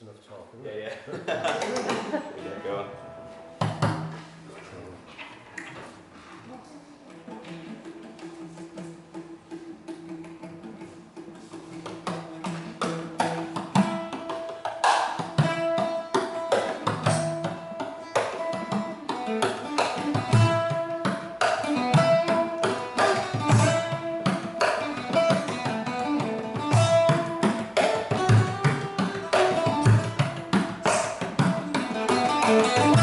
That's enough talk. Yeah, yeah. Go on.